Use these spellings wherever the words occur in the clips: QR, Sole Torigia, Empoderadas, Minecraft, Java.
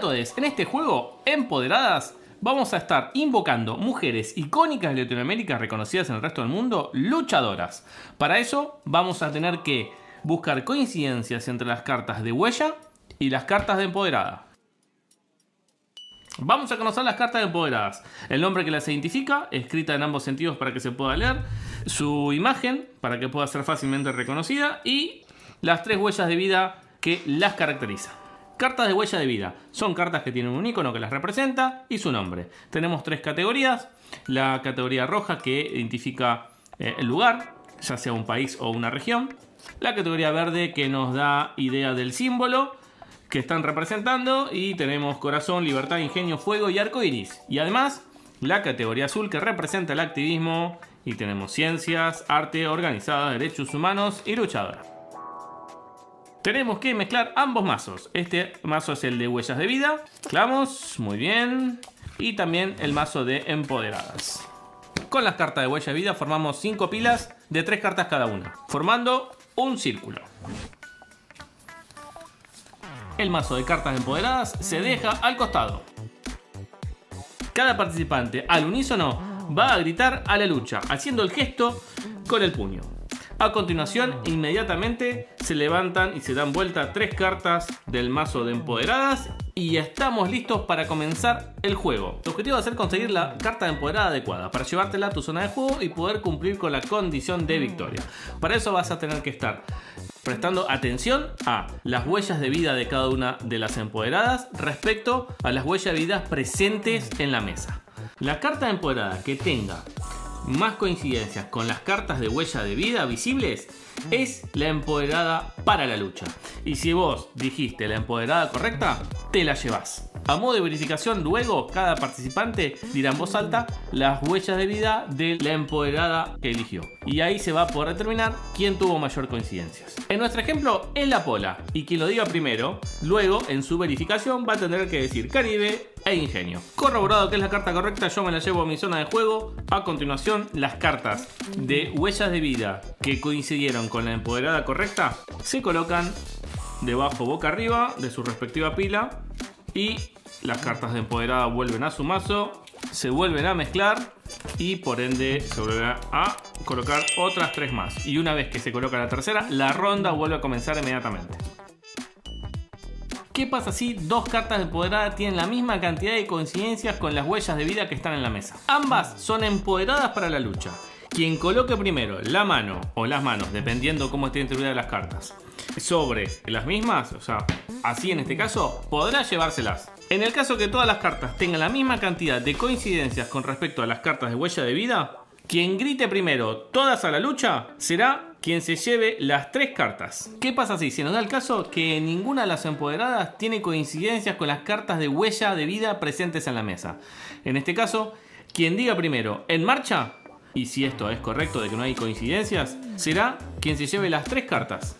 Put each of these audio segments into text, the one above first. a todos. En este juego, Empoderadas, vamos a estar invocando mujeres icónicas de Latinoamérica reconocidas en el resto del mundo, luchadoras. Para eso vamos a tener que buscar coincidencias entre las cartas de huella y las cartas de empoderada. Vamos a conocer las cartas de empoderadas. El nombre que las identifica, escrita en ambos sentidos para que se pueda leer. Su imagen, para que pueda ser fácilmente reconocida. Y las tres huellas de vida que las caracterizan. Cartas de huella de vida. Son cartas que tienen un icono que las representa y su nombre. Tenemos tres categorías. La categoría roja, que identifica el lugar, ya sea un país o una región. La categoría verde, que nos da idea del símbolo que están representando, y tenemos corazón, libertad, ingenio, fuego y arco iris. Y además la categoría azul, que representa el activismo, y tenemos ciencias, arte, organizada, derechos humanos y luchadora. Tenemos que mezclar ambos mazos. Este mazo es el de huellas de vida. Mezclamos, muy bien. Y también el mazo de empoderadas. Con las cartas de huellas de vida formamos 5 pilas de 3 cartas cada una, formando un círculo. El mazo de cartas empoderadas se deja al costado. Cada participante al unísono va a gritar a la lucha, haciendo el gesto con el puño. A continuación, inmediatamente se levantan y se dan vuelta 3 cartas del mazo de empoderadas y estamos listos para comenzar el juego. Tu objetivo va a ser conseguir la carta de empoderada adecuada para llevártela a tu zona de juego y poder cumplir con la condición de victoria. Para eso vas a tener que estar prestando atención a las huellas de vida de cada una de las empoderadas respecto a las huellas de vida presentes en la mesa. La carta empoderada que tenga más coincidencias con las cartas de huella de vida visibles es la empoderada para la lucha. Y si vos dijiste la empoderada correcta, te la llevas. A modo de verificación, luego cada participante dirá en voz alta las huellas de vida de la empoderada que eligió. Y ahí se va a poder determinar quién tuvo mayor coincidencias. En nuestro ejemplo es la Pola, y quien lo diga primero, luego en su verificación va a tener que decir Caribe e ingenio. Corroborado que es la carta correcta, yo me la llevo a mi zona de juego. A continuación, las cartas de huellas de vida que coincidieron con la empoderada correcta se colocan debajo boca arriba de su respectiva pila y las cartas de empoderada vuelven a su mazo, se vuelven a mezclar y por ende se vuelven a colocar otras 3 más. Y una vez que se coloca la tercera, la ronda vuelve a comenzar inmediatamente. ¿Qué pasa si 2 cartas de empoderada tienen la misma cantidad de coincidencias con las huellas de vida que están en la mesa? Ambas son empoderadas para la lucha. Quien coloque primero la mano o las manos, dependiendo cómo estén distribuidas las cartas, sobre las mismas, o sea, así en este caso, podrá llevárselas. En el caso que todas las cartas tengan la misma cantidad de coincidencias con respecto a las cartas de huella de vida, quien grite primero todas a la lucha será quien se lleve las 3 cartas. ¿Qué pasa si se nos da el caso que ninguna de las empoderadas tiene coincidencias con las cartas de huella de vida presentes en la mesa? En este caso, quien diga primero en marcha, y si esto es correcto de que no hay coincidencias, será quien se lleve las 3 cartas.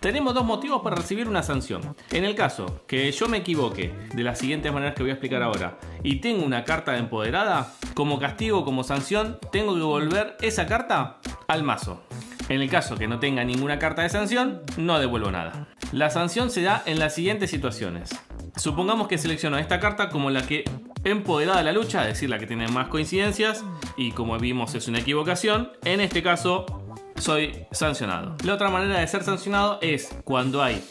Tenemos 2 motivos para recibir una sanción. En el caso que yo me equivoque de las siguientes maneras que voy a explicar ahora y tengo una carta de empoderada, como castigo, como sanción, tengo que devolver esa carta al mazo. En el caso que no tenga ninguna carta de sanción, no devuelvo nada. La sanción se da en las siguientes situaciones. Supongamos que selecciono esta carta como la que empoderada a la lucha, es decir, la que tiene más coincidencias, y como vimos es una equivocación, en este caso soy sancionado. La otra manera de ser sancionado es cuando hay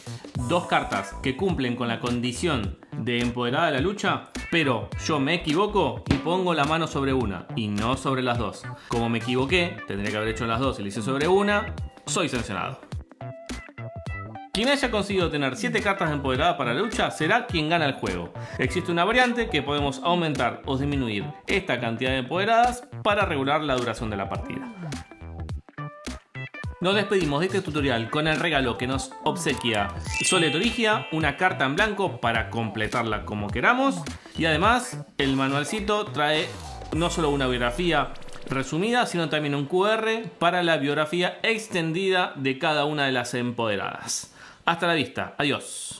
2 cartas que cumplen con la condición de empoderada a la lucha, pero yo me equivoco y pongo la mano sobre una y no sobre las 2. Como me equivoqué, tendría que haber hecho las 2 y le hice sobre una, soy sancionado. Quien haya conseguido tener 7 cartas empoderadas para la lucha será quien gana el juego. Existe una variante que podemos aumentar o disminuir esta cantidad de empoderadas para regular la duración de la partida. Nos despedimos de este tutorial con el regalo que nos obsequia Sole Torigia, una carta en blanco para completarla como queramos. Y además el manualcito trae no solo una biografía resumida, sino también un QR para la biografía extendida de cada una de las empoderadas. Hasta la vista, adiós.